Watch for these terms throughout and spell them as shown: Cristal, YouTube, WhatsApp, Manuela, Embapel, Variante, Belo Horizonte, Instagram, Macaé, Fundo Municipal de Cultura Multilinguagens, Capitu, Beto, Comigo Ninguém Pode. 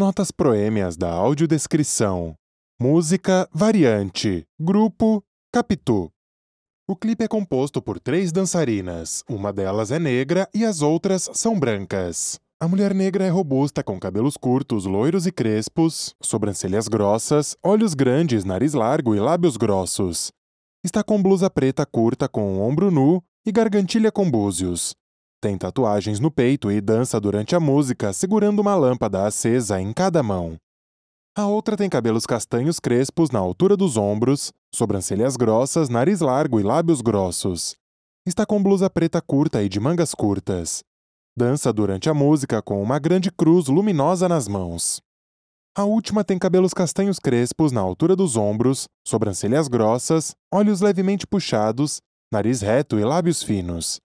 notas proêmias da audiodescrição, música variante, grupo Capitu. O clipe é composto por 3 dançarinas, uma delas é negra e as outras são brancas. A mulher negra é robusta, com cabelos curtos, loiros e crespos, sobrancelhas grossas, olhos grandes, nariz largo e lábios grossos. Está com blusa preta curta com o ombro nu e gargantilha com búzios. Tem tatuagens no peito e dança durante a música, segurando uma lâmpada acesa em cada mão. A outra tem cabelos castanhos crespos na altura dos ombros, sobrancelhas grossas, nariz largo e lábios grossos. Está com blusa preta curta e de mangas curtas. Dança durante a música com uma grande cruz luminosa nas mãos. A última tem cabelos castanhos crespos na altura dos ombros, sobrancelhas grossas, olhos levemente puxados, nariz reto e lábios finos.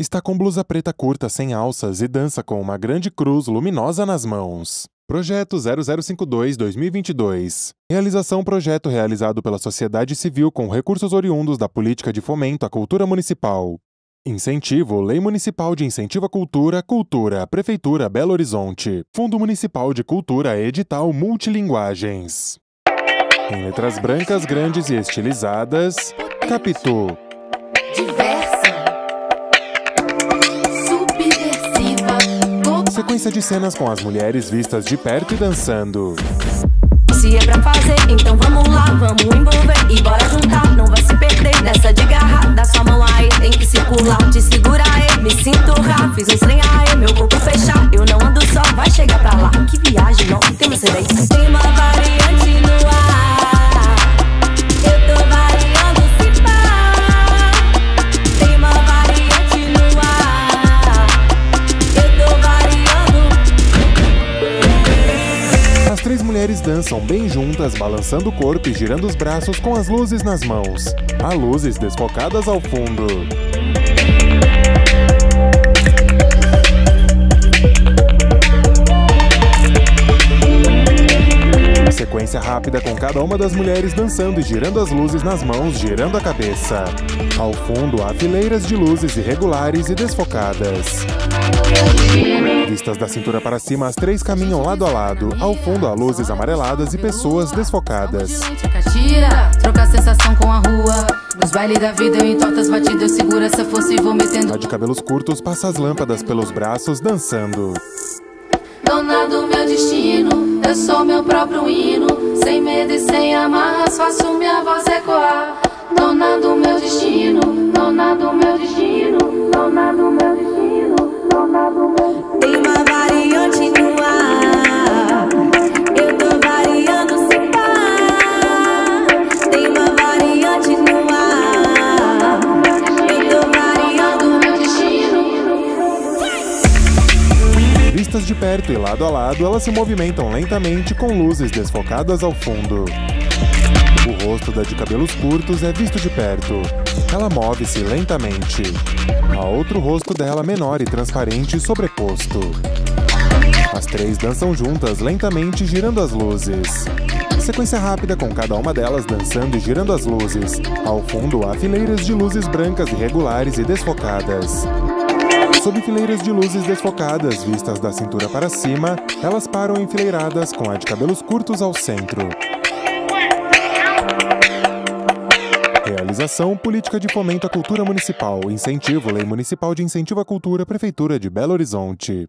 Está com blusa preta curta sem alças e dança com uma grande cruz luminosa nas mãos. Projeto 0052-2022. Realização: projeto realizado pela sociedade civil com recursos oriundos da Política de Fomento à Cultura Municipal. Incentivo: Lei Municipal de Incentivo à Cultura, Cultura, Prefeitura, Belo Horizonte. Fundo Municipal de Cultura, Edital Multilinguagens. Em letras brancas, grandes e estilizadas, Capitu. Diversa, subversiva. Sequência de cenas com as mulheres vistas de perto e dançando. Se é pra fazer, então vamos lá, vamos envolver e bora juntar. Não vai se perder nessa de garra, dá sua mão aí, tem que circular. Te segura aí, me sinto rápido, fiz um trem aí, meu corpo fechar. Eu não ando só, vai chegar pra lá. Que viagem, não tem você daí. Tem uma variante no ar, eu tô variando se pá. Tem uma variante no ar, eu tô variando. As 3 mulheres dançam bem juntas, balançando o corpo e girando os braços com as luzes nas mãos. Há luzes desfocadas ao fundo. Sequência rápida com cada uma das mulheres dançando e girando as luzes nas mãos, girando a cabeça. Ao fundo, há fileiras de luzes irregulares e desfocadas. Vistas da cintura para cima, as 3 caminham lado a lado. Ao fundo, há luzes amareladas e pessoas desfocadas. Troca a sensação com a rua. Nos bailes da vida, eu entorto as batidas, eu seguro essa força e vou metendo. A de cabelos curtos passa as lâmpadas pelos braços, dançando. Dona do meu destino, eu sou meu próprio hino. Sem medo e sem amarras, faço minha voz ecoar. Dona do meu destino, dona do meu destino, dona do meu destino, dona do meu destino. Tem uma variante no ar, eu tô variando sem par. Tem uma variante no ar, eu tô variando meu destino. Vistas de perto e lado a lado, elas se movimentam lentamente com luzes desfocadas ao fundo. O rosto da de cabelos curtos é visto de perto. Ela move-se lentamente. Há outro rosto dela menor e transparente sobreposto. As 3 dançam juntas, lentamente girando as luzes. Sequência rápida com cada uma delas dançando e girando as luzes. Ao fundo há fileiras de luzes brancas irregulares e desfocadas. Sob fileiras de luzes desfocadas, vistas da cintura para cima, elas param enfileiradas com a de cabelos curtos ao centro. Realização: Política de Fomento à Cultura Municipal. Incentivo: Lei Municipal de Incentivo à Cultura, Prefeitura de Belo Horizonte.